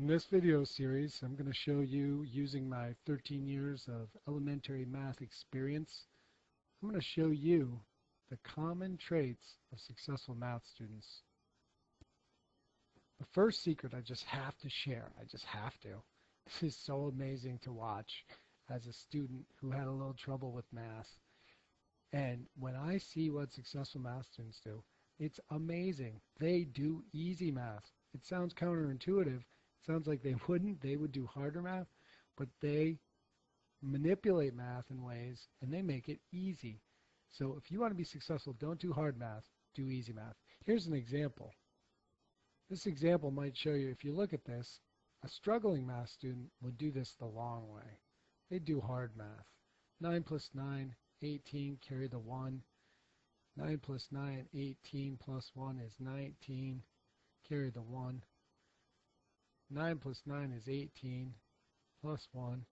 In this video series, I'm going to show you, using my 13 years of elementary math experience, I'm going to show you the common traits of successful math students. The first secret I just have to share, this is so amazing to watch as a student who had a little trouble with math. And when I see what successful math students do, it's amazing. They do easy math. It sounds counterintuitive. Sounds like they wouldn't. They would do harder math, but they manipulate math in ways and they make it easy. So if you want to be successful, don't do hard math, do easy math. Here's an example. This example might show you, if you look at this, a struggling math student would do this the long way. They do hard math. 9 plus 9, 18, carry the 1. 9 plus 9, 18 plus 1 is 19, carry the 1. 9 plus 9 is 18, plus 1,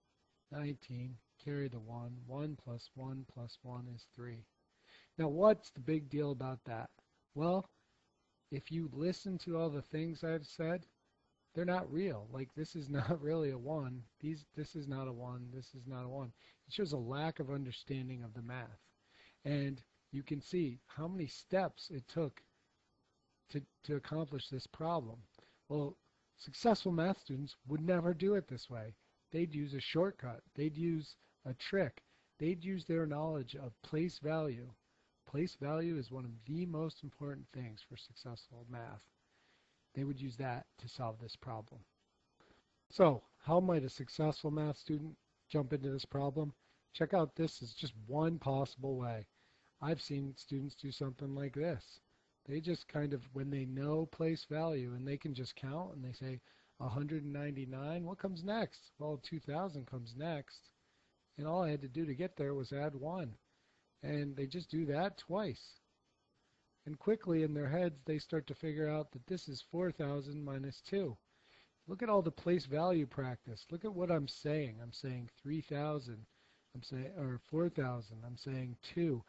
19, carry the 1, 1 plus 1 plus 1 is 3. Now what's the big deal about that? Well, if you listen to all the things I've said, they're not real. Like, this is not really a 1, this is not a 1, this is not a 1. It shows a lack of understanding of the math. And you can see how many steps it took to accomplish this problem. Well, successful math students would never do it this way. They'd use a shortcut. They'd use a trick. They'd use their knowledge of place value. Place value is one of the most important things for successful math. They would use that to solve this problem. So, how might a successful math student jump into this problem? Check out, this is just one possible way. I've seen students do something like this. They just kind of, when they know place value and they can just count and they say 199, what comes next? Well, 2000 comes next, and all I had to do to get there was add 1. And they just do that twice. And quickly in their heads they start to figure out that this is 4000 minus 2. Look at all the place value practice. Look at what I'm saying. I'm saying 3000, I'm saying, or 4000, I'm saying 2.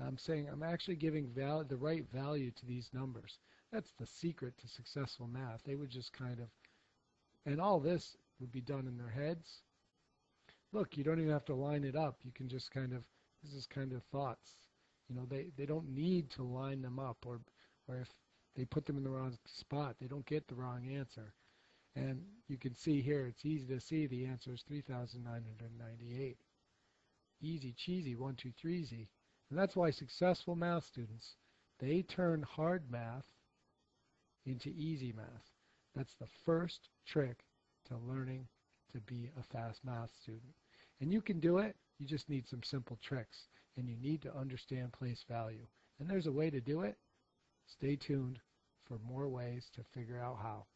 I'm saying I'm actually giving the right value to these numbers. That's the secret to successful math. They would just kind of, and all this would be done in their heads. Look, you don't even have to line it up. You can just kind of, this is kind of thoughts. You know, they don't need to line them up, or if they put them in the wrong spot, they don't get the wrong answer. And you can see here, it's easy to see the answer is 3,998. Easy cheesy, 1, 2, 3-easy. And that's why successful math students, they turn hard math into easy math. That's the first trick to learning to be a fast math student. And you can do it, you just need some simple tricks, and you need to understand place value. And there's a way to do it. Stay tuned for more ways to figure out how.